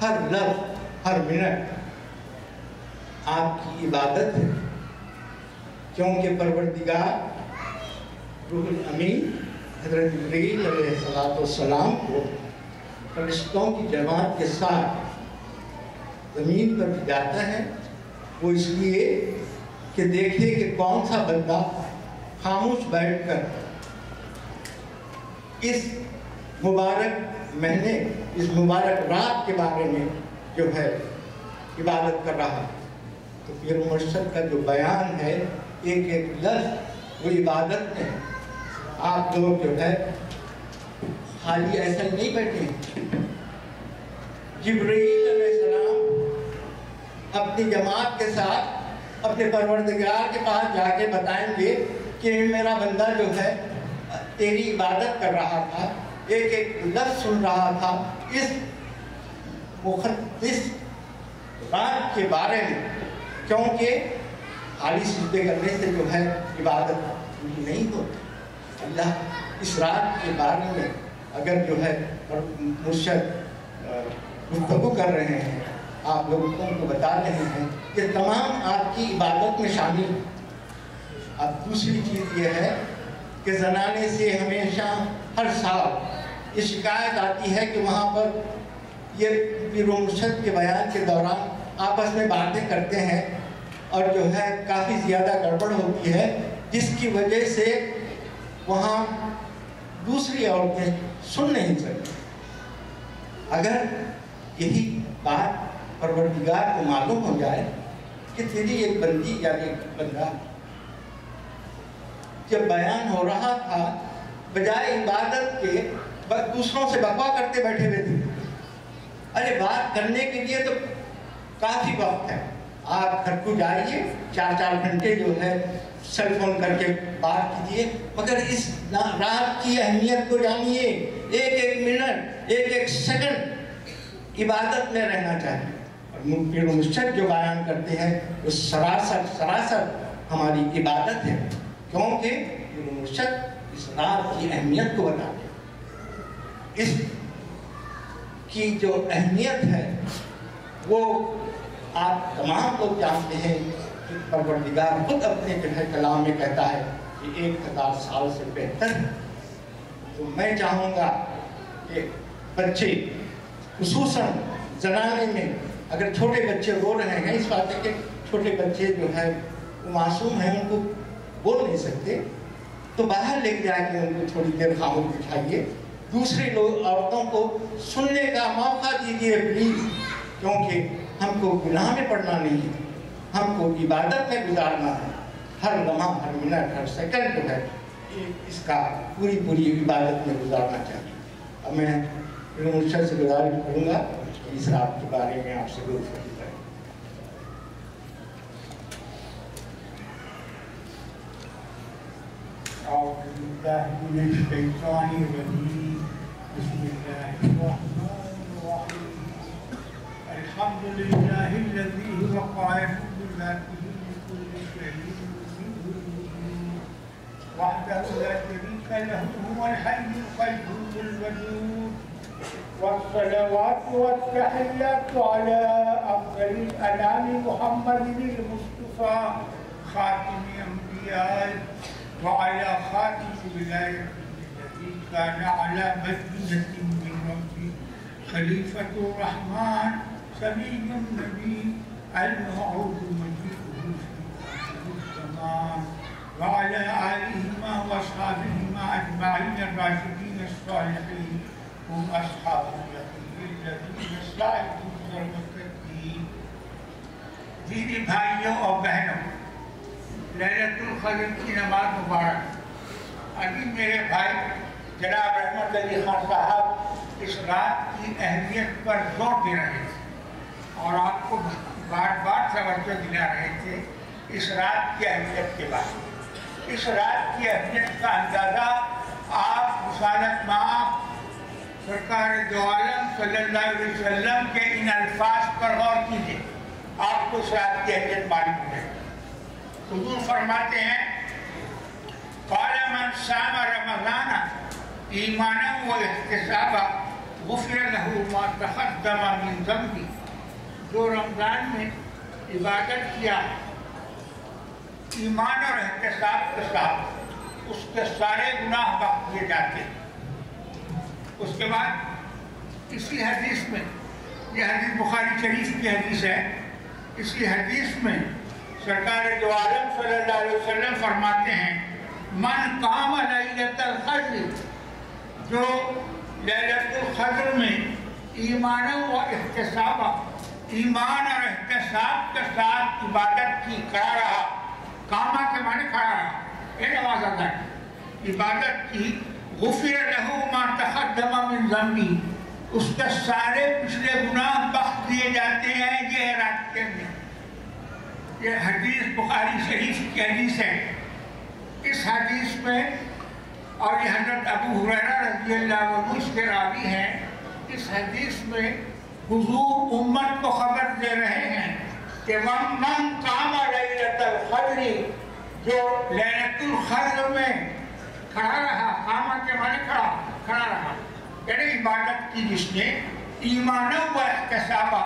हर लम्हा हर मिनट आपकी इबादत है, क्योंकि परवरदिगार रूहुल अमीन हज़रत जिब्रील अलैहिस्सलाम को फरिश्तों की जमात के साथ ज़मीन पर भिजाता है। वो इसलिए कि देखे कि कौन सा बंदा खामोश बैठकर इस मुबारक महीने इस मुबारक रात के बारे में जो है इबादत कर रहा है। तो पीर मुर्शद का जो बयान है एक एक लफ्ज़ वो इबादत में है। आप लोग जो है खाली ऐसा नहीं बैठे। जिब्रील अलैहिस्सलाम अपनी जमात के साथ अपने परवरदिगार के पास जाके बताएंगे कि मेरा बंदा जो है तेरी इबादत कर रहा था, एक एक लफ्ज़ सुन रहा था इस मुक़द्दस रात के बारे में, क्योंकि खाली सिजदे करने से जो है इबादत नहीं होती। अल्लाह इस रात के बारे में अगर जो है मुर्शद गुफ्तगू कर रहे हैं, आप लोगों को बता रहे हैं, ये तमाम आपकी इबादत में शामिल है। अब दूसरी चीज़ ये है कि जनाने से हमेशा हर साल ये शिकायत आती है कि वहाँ पर ये पीर मुर्शद के बयान के दौरान आपस में बातें करते हैं और जो है काफ़ी ज़्यादा गड़बड़ होती है, जिसकी वजह से वहाँ दूसरी औरतें सुन नहीं सकती। अगर यही बात परवरदिगार को मालूम हो जाए कि तेरी एक बंदी या एक बंदा जब बयान हो रहा था बजाय इबादत के दूसरों से बकवा करते बैठे हुए थे। अरे बात करने के लिए तो काफ़ी वक्त है, आप घर को जाइए, 4-4 घंटे जो है सेल फोन करके बात कीजिए, मगर इस रात की अहमियत को जानिए। एक एक मिनट एक एक सेकंड इबादत में रहना चाहिए। और पीर मुर्शद जो बयान करते हैं वो सरासर हमारी इबादत है, क्योंकि पीर मुर्शद इस रात की अहमियत को बताते हैं। इसकी जो अहमियत है वो आप तमाम लोग जानते हैं कि परवरदिगार खुद अपने कलाम में कहता है कि 1000 साल से बेहतर। तो मैं चाहूँगा कि बच्चे खुसूसन जनाने में, अगर छोटे बच्चे रो रहे हैं, इस बात है कि छोटे बच्चे जो है वो मासूम हैं, उनको बोल नहीं सकते, तो बाहर लेके जाके उनको थोड़ी देर खामोश बिठाइए। दूसरे लोग औरतों को सुनने का मौका दीजिए प्लीज़, क्योंकि हमको गुनाह में पड़ना नहीं है, हमको इबादत में गुजारना है। हर लम्हा हर मिनट हर सेकंड जो है इसका पूरी इबादत में गुजारना चाहिए। अब मैं पीर मुर्शद से गुजारिश करूँगा कि इस रात के बारे में आपसे गुफ्तगू करें। الحمد لله الذي هو قائم بذاته لكل شيء مبين وحده لا شريك له، هو الحي القيوم الودود، والصلوات والتحيات على افضل الانام محمد المصطفى خاتم الانبياء وعلى خاتم ولايته الذي كان على مدينه من ربه خليفه الرحمن سميع النبي الموعود مجيئه في آخر الزمان وعلى آلهما وأصحابهما أجمعين الراشدين الصالحين هم أصحاب اليقين الذين سعدوا بالمقتدين। दीदी भाइयों और बहनों, लैलतुल क़द्र की नमाज मुबारक। अभी मेरे भाई जनाब रहमत अली खान साहब इस रात की अहमियत पर जोर दे रहे हैं और आपको बार-बार समझ दिला रहे थे इस रात की अहमियत के बाद। इस रात की अहमियत का अंदाज़ा आप मुसालत माँ सरकार दो आलम सल्लल्लाहु अलैहि वसल्लम के इन अल्फाज पर गौर कीजिए, आपको इस रात की अहमियत मालूम है। हुजूर फरमाते हैं क़ाल मन साम रमज़ान ईमानन व इहतिसाबा غفر له ما تقدم من ذنبه, जो रमज़ान में इबादत किया ईमान और एहतिसाब के साथ उसके सारे गुनाह माफ किए जाते। उसके बाद इसी हदीस में, यह हदीस बुखारी शरीफ की हदीस है, इसी हदीस में सरकार दो आलम सल्लल्लाहु अलैहि वसल्लम फरमाते हैं मन काम लैलतुल क़द्र, जो लैलतुल क़द्र में ईमान व एहतिसाब, ईमान और एहतिसाब के साथ इबादत की, खड़ा रहा, कामा के माने खड़ा रहा, ये नमाज अदा की, इबादत की, गुफिर लहू मा तक़द्दम मिन ज़म्बी, उसके सारे पिछले गुनाह बख्श दिए जाते हैं। ये है रास्ते में, ये हदीस बुखारी शरीफ की हदीस है। इस हदीस में, और ये हज़रत अबू हुरैरा रज़ियल्लाहु अन्हु इसके रावी हैं, इस हदीस में हुजूर उम्मत को खबर दे रहे हैं कि मन काम लैलतुल क़द्र, जो लैलतुल क़द्र में खड़ा रहा, कामा के माने खड़ा, खड़ा रहा, यानी इबादत की जिसने ईमान व एहतिसाबा,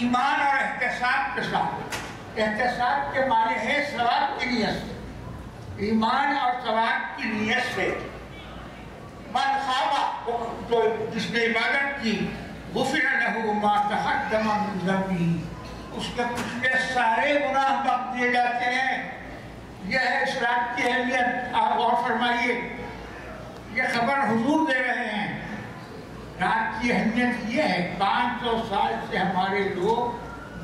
ईमान और एहतिसाब के साथ, एहतिसाब के माने है सवाब की नियत से, ईमान और सवाब की नियत से, मन खामा जो जिसने इबादत की गुफिर लहू मा तक़द्दम मिन ज़म्बी, उसके पिछले सारे गुनाह बख्श दिए जाते हैं। यह है इस रात की अहमियत, आप और फरमाइए। यह खबर हुजूर दे रहे हैं, रात की अहमियत यह है। 500 साल से हमारे लोग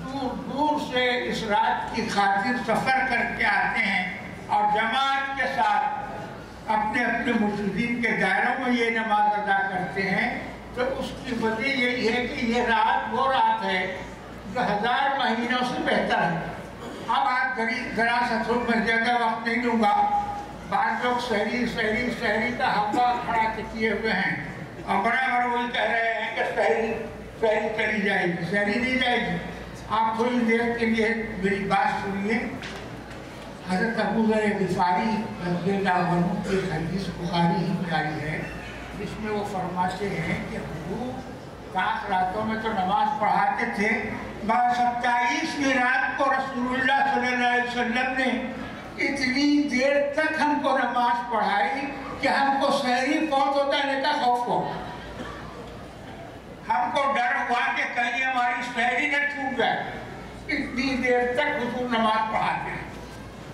दूर दूर से इस रात की खातिर सफ़र करके आते हैं और जमात के साथ अपने अपने मुसल्लिन के दायरों में ये नमाज अदा करते हैं। तो उसकी वजह यही है कि ये रात वो रात है जो 1000 महीनों से बेहतर है। अब आप गरीब जरा ससुर में ज़्यादा वक्त नहीं दूंगा। बाद लोग शहरी का हवा खड़ा किए हुए हैं और बराबर वही कह रहे हैं कि शहरी चली जाएगी, शहरी नहीं जाएगी। आप थोड़ी देर के लिए मेरी बात सुनिए। हज़रत अबू ज़र ग़िफ़ारी रज़ियल्लाहु अन्हु की हदीस बुखारी ही बुखारी है, इसमें वो फरमाते हैं कि हुजूर पाक रातों में तो नमाज पढ़ाते थे, मगर 27वीं रात को रसूलुल्लाह सल्लल्लाहु अलैहि वसल्लम ने इतनी देर तक हमको नमाज पढ़ाई कि हमको सहरी फौत होता है का खौफ हो, हमको डर हुआ कि कहीं हमारी सहरी न छूट जाए। इतनी देर तक हुजूर नमाज पढ़ाते हैं,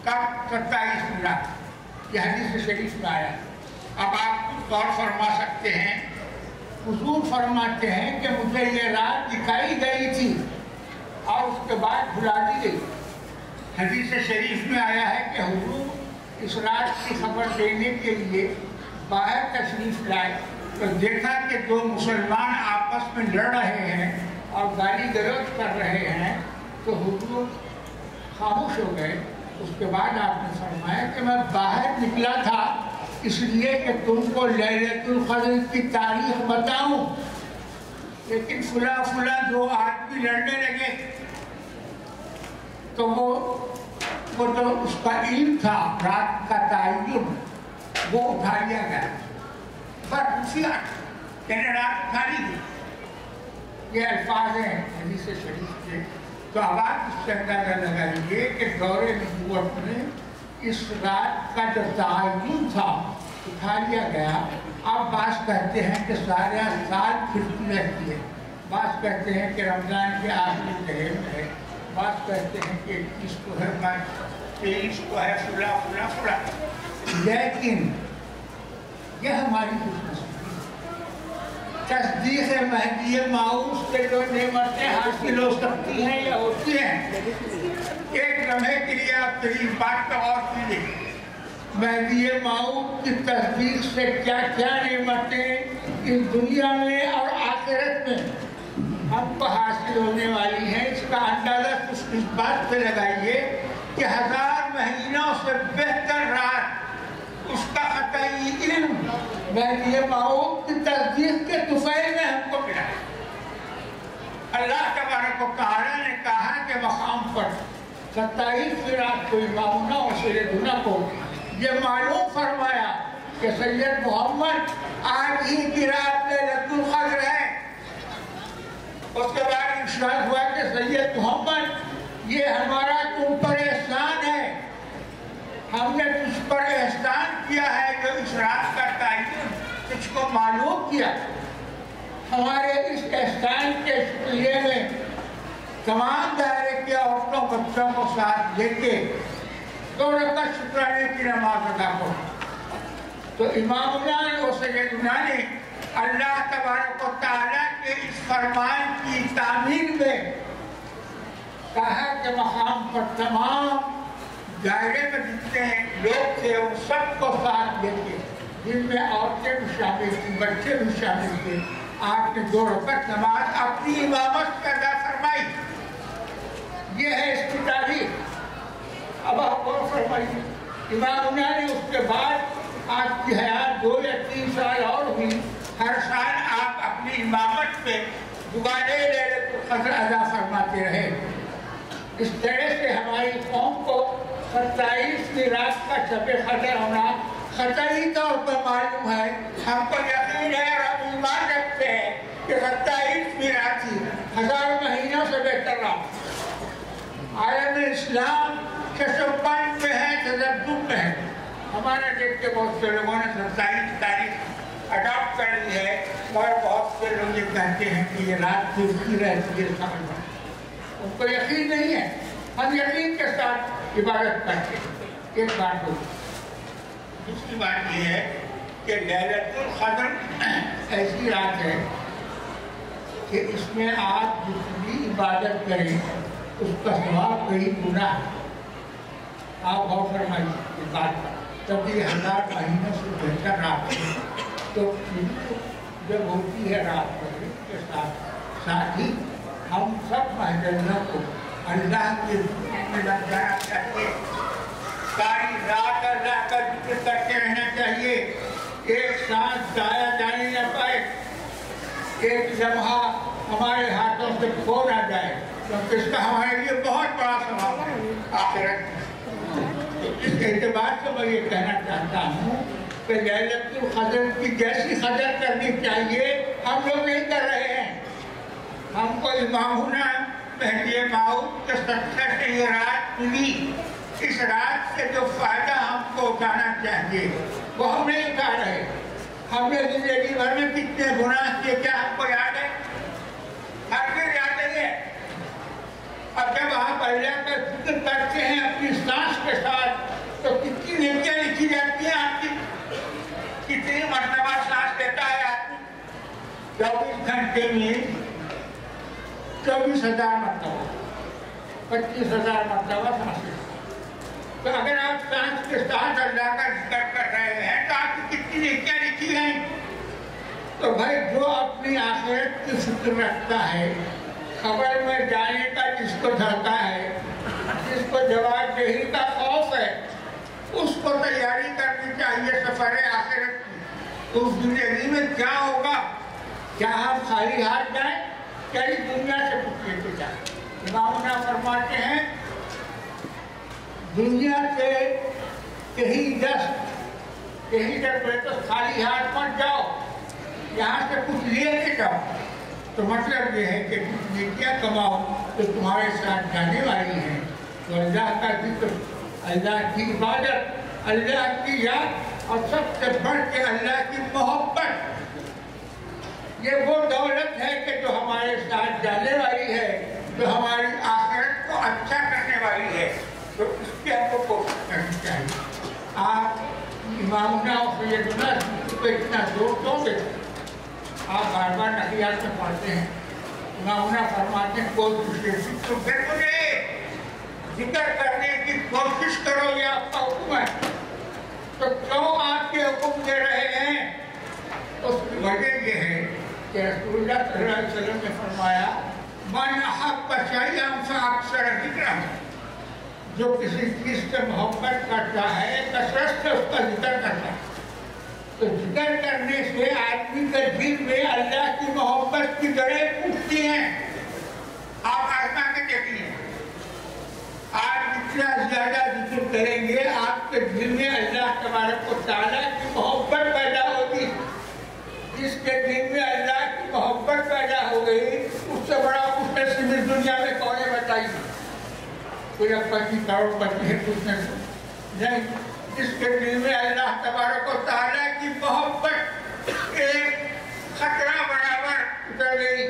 कब? 27वीं रात। यह हदीस शरीफ में आया। अब आप गौर फरमा सकते हैं, हुजूर फरमाते हैं कि मुझे ये रात दिखाई गई थी और उसके बाद भुला दी गई। हदीस शरीफ में आया है कि हुजूर इस रात की खबर देने के लिए बाहर तशरीफ लाए तो देखा कि 2 मुसलमान आपस में लड़ रहे हैं और गाली गलौज कर रहे हैं, तो हुजूर खामोश हो गए। उसके बाद आपने फरमाया कि मैं बाहर निकला था इसलिए कि तुमको लैलतुल क़द्र की तारीख बताऊं, लेकिन फुला फुला 2 आदमी लड़ने लगे, तो वो तो उसका इल्म था, रात का तायुन वो उठा लिया गया, पर उसी रात खाली गई। ये अल्फाज हैं हदीस शरीफ के। तो अब आप इससे अंदाजा लगाइए कि दौरे नबूवत में इस रात का जो तायुन था उठा लिया गया। अब बास कहते हैं कि सारा साल फिरती रहती है, बास कहते हैं कि रमज़ान के आखिरी दहर में है, बास कहते हैं कि 21 को है, 23 को है, 16। लेकिन यह हमारी तस्दीक़ महदी माऊस के जो नेमतें हासिल हो सकती हैं या होती हैं, एक लम्हे के लिए आप तेरी बात का और कीजिए। महदी माऊस की तस्दीक़ से क्या क्या नेमतें इस दुनिया में और आखिरत में हमको हासिल होने वाली हैं, इसका अंदाज़ा कुछ इस बात पर लगाइए कि 1000 महीनों से बेहतर रात, उसका कतई इल्म महदी माऊस की तस्दीक़ के तुफ़ैल में हमको मिला। अल्लाह तबारक व तआला ने कहा कि मक़ाम पर 27वीं रात को इमाम सिराजुद्दौला को ये मालूम फरमाया कि सैयद मोहम्मद आज ही की रात लैलतुल क़द्र है। उसके बाद इंश्योरेंस हुआ कि सैयद मोहम्मद ये हमारा तुम पर एहसान है, हमने तुझ पर एहसान किया है जो इस रात का टाइम तुझको मालूम किया। हमारे इस एहसान के शुक्रिया में तमाम दायरे के औरतों बच्चों को साथ लेके दो रकात शुक्राने की नमाज अदा करो। तो इमामुल्लाह और सैयदना ने अल्लाह तबारक व तआला के इस फरमान की तामील में कहा कि मकाम पर तमाम दायरे में जितने लोग थे उन सबको साथ लेके, जिनमें औरतें भी शामिल थी, बच्चे भी शामिल थे, आपने दो रकात नमाज अपनी इमामत से अदा फरमाई। ये है इसकी तारीफ। अब आपको फरमाइए इमामुल्लाह ने उसके बाद आपकी हयात 2 या 3 साल और हुई, हर साल आप अपनी इमामत पे दुबारे लैलतुल क़द्र अदा फरमाते रहे। इस तरह से हमारी कौम को 27वीं रात का शब क़द्र होना क़तई तौर पर मालूम है। हमको यकीन है और हम ईमान रखते हैं कि 27वीं रात ही हज़ार महीनों से बेहतर रात आलम इस्लाम के शोपन में है, तजब्बुर में है। हमारे देश के बहुत से लोगों ने 27 तारीख अडॉप्ट कर ली है और बहुत से लोग ये कहते हैं कि ये रात फिरती रहती है, उनको यकीन नहीं है। हम यकीन के साथ इबादत करते हैं। एक बात हो, दूसरी बात ये है कि लैलतुल क़द्र ऐसी रात है कि इसमें आप जितनी इबादत करें उसका सवाब कहीं गुना है। आप बहुत फरमाइए इस बात पर तब ये 1000 महीनों से बेहतर रात है। तो जब होती है रात पर के साथ साथ ही हम सब महजनों को अल्लाह के में लग जाना चाहिए, सारी रात अल्लाह का जिक्र करते रहना चाहिए, एक सांस जाया जाने न पाए, एक लम्हा हमारे हाथों से खो ना जाए, क्योंकि तो इसका हमारे लिए बहुत बड़ा सवाल है आखिरत। इस एतबार से मैं ये कहना चाहता हूँ कि लैलतुल क़द्र की जैसी क़दर करनी चाहिए हम लोग नहीं कर रहे हैं। हमको इमामुना महदिये माऊद के सत्ता से ये रात मिली, इस रात से जो फ़ायदा हमको उठाना चाहिए वो हम नहीं उठा रहे। हमने जिंदगी भर में कितने गुनाह किए क्या हमको याद है? हर दिन याद नहीं है। अब जब आप अल्लाह का जिक्र करते हैं अपनी सांस के साथ तो कितनी नेकियां लिखी जाती हैं आपकी, कितनी मरतबा सांस लेता है आदमी 24 घंटे में 24,000 मरतबा 25,000 मरतबा सांस लेता। तो अगर आप सांस के साथ अल्लाह का जिक्र कर रहे हैं तो आपकी कितनी नेकियां लिखी हैं। तो भाई जो अपनी आखिरत की फिक्र रखता है, खबर में जाने का जिसको धरता है, जिसको जवाबदेही का खौफ है, उसको तैयारी करनी चाहिए सफर आखिरत की। उस जिंदगी में क्या होगा, क्या हम खाली हाथ जाए, क्या इस दुनिया से कुछ लेके जाए? इमामुना फरमाते हैं दुनिया से कहीं दस में तो खाली हाथ मत जाओ, यहाँ से कुछ लेके जाओ। तो मतलब ये है कि नेकियां कमाओ तो तुम्हारे साथ जाने वाली हैं। तो अल्लाह का जिक्र, अल्लाह की इबादत, अल्लाह की याद और सबसे बढ़ के अल्लाह की मोहब्बत, ये वो दौलत है कि जो हमारे साथ जाने वाली है, जो हमारी आखिरत को अच्छा करने वाली है। तो इसकी हमको कोशिश करनी चाहिए। आप इमामुना और सैयदना को इतना जोर दोगे, आप बार बार नदियात में पढ़ते हैं। इमामुना फरमाते हैं तो जिक्र करने की कोशिश करो, ये आपका हुक्म है। तो क्यों आपके हुक्म दे रहे हैं? उसकी वजह यह है कि रसूलुल्लाह सल्लल्लाहु अलैहि वसल्लम ने फरमाया मन अहब्बा शैअन फअक्सर जिक्रा, जो किसी चीज़ से मोहब्बत करता है कसरत से उसका जिक्र करता है। तो जिक्र करने से आदमी के दिल में अल्लाह की मोहब्बत की जड़ें फूटती हैं। आप आजमा के देखिए, आप जितना ज्यादा जिक्र करेंगे आपके दिल में अल्लाह तबारक व तआला की मोहब्बत पैदा होगी। जिसके दिल में अल्लाह की मोहब्बत पैदा हो गई उससे टाइम पूरा पति करोड़ पति है उसने नहीं। इसके दिल में अल्लाह तबारक व तआला की मोहब्बत एक खतरा बराबर उतर गई।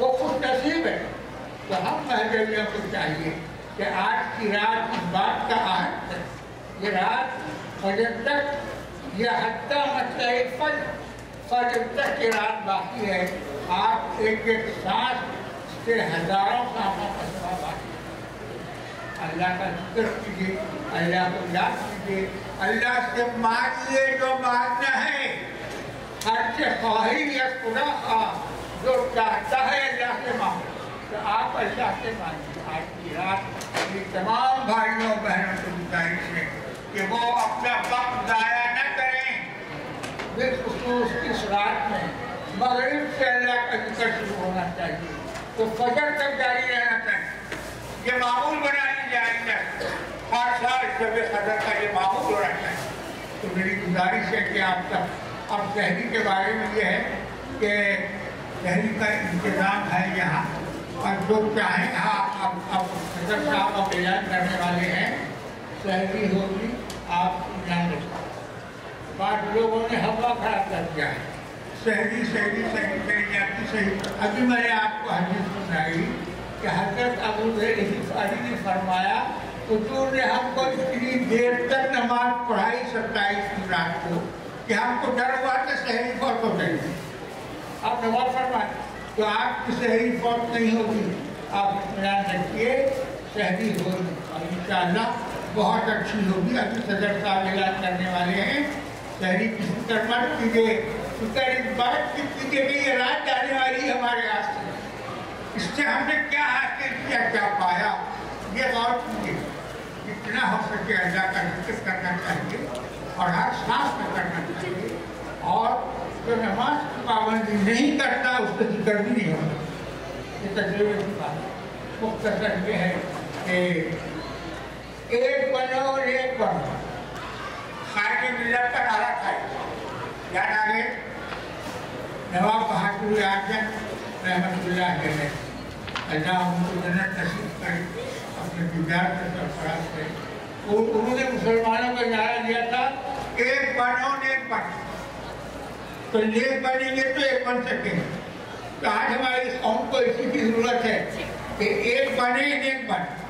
वो खुद नसीब है। तो हम महदवियों को चाहिए कि आज की रात इस बात का आहत है, ये रात फजर तक, यह हत्ता मतलब फजर तक की रात बाकी है। आप एक एक सांस से हजारों सांसों का सवाब बाकी है। अल्लाह का जिक्र कीजिए, अल्लाह को याद कीजिए, अल्लाह से मांगिए जो मांगना है। हर से ख्वाही या खुदा का जो चाहता है अल्लाह से मांगो, तो आप अल्लाह से मांगिए। आज की रात अपनी तमाम भाइयों बहनों से गुजारिश है कि वो अपना वक्त ज़ाया न करें। बिलखुसूस इस रात में मगरिब से अल्लाह का जिक्र शुरू होना चाहिए, तो फजर तक जारी रहना चाहिए। ये मामूल बनाने जाएंगे हर साल जब सदर का ये मामूल हो रहा है। तो मेरी गुजारिश है कि आप तक अब दहली के बारे में ये है कि दहली का इंतज़ाम है यहाँ, और जो चाहें आप सदर साहब अब ऐलान करने वाले हैं, दहली होगी। आप ध्यान रखना, बाद लोगों ने हवा खराब कर दिया है। शहरी शहरी शहरी करी जाती सही। अभी मैंने आपको हदीस सुनाई कि हजरत अबू ज़र ने फरमाया, हुजूर ने हमको इतनी देर तक नमाज पढ़ाई 27 रात को कि हमको डर हुआ कि सहरी फौत हो जाएगी। आप नमाज फरमाए तो आपकी सहरी फौत नहीं होगी। आप ध्यान रखिए, सहरी होगी और इंशाअल्लाह बहुत अच्छी होगी। अभी सदर साहब ऐलान करने वाले हैं। सहरी की फिक्र मत कीजिए, फिक्र इस बात की कीजिए कि ये रात जाने वाली है हमारे हाथ से। इससे हमने क्या हासिल किया, क्या पाया, ये गौर कीजिए। जितना हो सके अल्लाह का जिक्र करना चाहिए और हर सांस में करना चाहिए। और जो नमाज की पाबंदी नहीं करता उसका जिक्र भी नहीं होता। ये तजुर्बे की बात है। मुख्तसर ये है कि एक बनो और एक बनो, खाने मिलत का नारा खाए। याद आ गए नवाब बहादुर आजम रहमतुल्लाह है। अल्लाह उनको जन्नत नसीब करे, अपने दीदार से सरफराज करे। उन्होंने मुसलमानों का नारा दिया था, एक बनो नेक बनो। तो नेक बनेंगे तो एक बन सकेंगे। तो आज हमारी इस कौम को इसी की जरूरत है कि एक बने नेक बने।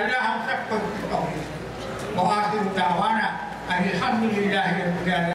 अल्लाह हम सबको मुआसिर दावाना अलहम्दुलिल्लाह।